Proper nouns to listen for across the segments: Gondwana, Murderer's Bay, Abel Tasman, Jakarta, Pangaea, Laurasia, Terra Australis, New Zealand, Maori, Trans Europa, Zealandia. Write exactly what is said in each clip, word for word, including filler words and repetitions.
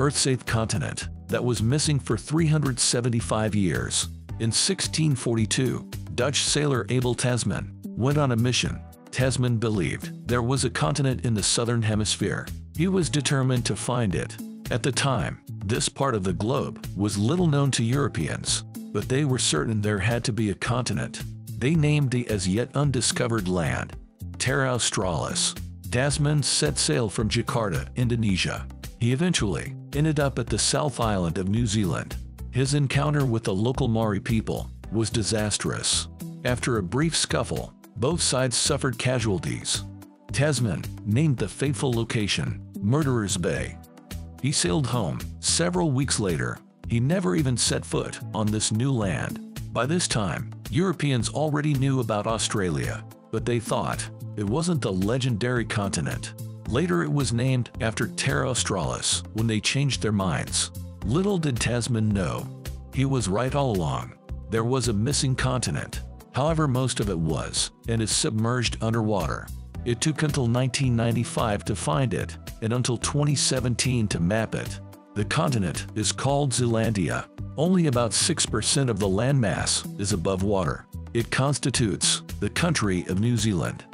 Earth-safe continent that was missing for three hundred seventy-five years. In sixteen forty-two, Dutch sailor Abel Tasman went on a mission. Tasman believed there was a continent in the southern hemisphere. He was determined to find it. At the time, this part of the globe was little known to Europeans, but they were certain there had to be a continent. They named the as yet undiscovered land Terra Australis. Tasman set sail from Jakarta, Indonesia. He eventually ended up at the South Island of New Zealand. His encounter with the local Maori people was disastrous. After a brief scuffle, both sides suffered casualties. Tasman named the fateful location Murderer's Bay. He sailed home. Several weeks later, he never even set foot on this new land. By this time, Europeans already knew about Australia, but they thought it wasn't the legendary continent. Later it was named after Terra Australis when they changed their minds. Little did Tasman know. He was right all along. There was a missing continent. However, most of it was and is submerged underwater. It took until nineteen ninety-five to find it, and until twenty seventeen to map it. The continent is called Zealandia. Only about six percent of the landmass is above water. It constitutes the country of New Zealand.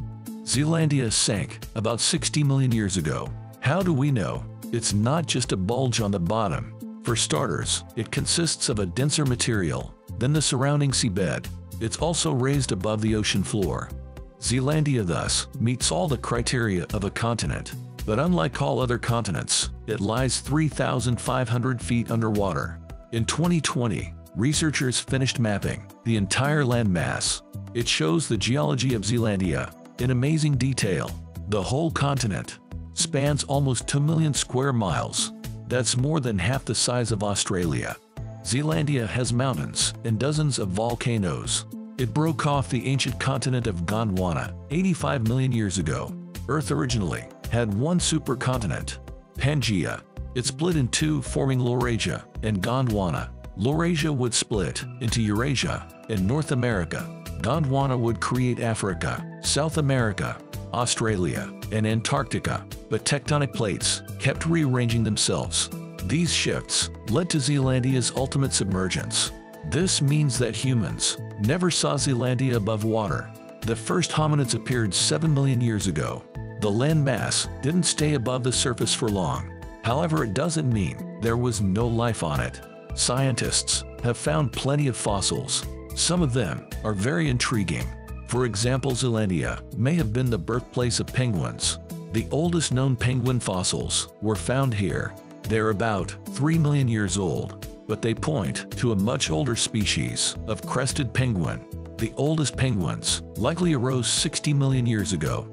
Zealandia sank about sixty million years ago. How do we know? It's not just a bulge on the bottom. For starters, it consists of a denser material than the surrounding seabed. It's also raised above the ocean floor. Zealandia thus meets all the criteria of a continent, but unlike all other continents, it lies three thousand five hundred feet underwater. In twenty twenty, researchers finished mapping the entire landmass. It shows the geology of Zealandia in amazing detail. The whole continent spans almost two million square miles. That's more than half the size of Australia. Zealandia has mountains and dozens of volcanoes. It broke off the ancient continent of Gondwana eighty-five million years ago. Earth originally had one supercontinent, Pangaea. It split in two, forming Laurasia and Gondwana. Laurasia would split into Eurasia and North America. Gondwana would create Africa, South America, Australia, and Antarctica, but tectonic plates kept rearranging themselves. These shifts led to Zealandia's ultimate submergence. This means that humans never saw Zealandia above water. The first hominids appeared seven million years ago. The landmass didn't stay above the surface for long. However, it doesn't mean there was no life on it. Scientists have found plenty of fossils. Some of them are very intriguing. For example, Zealandia may have been the birthplace of penguins. The oldest known penguin fossils were found here. They're about three million years old, but they point to a much older species of crested penguin. The oldest penguins likely arose sixty million years ago.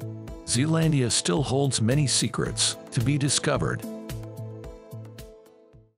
Zealandia still holds many secrets to be discovered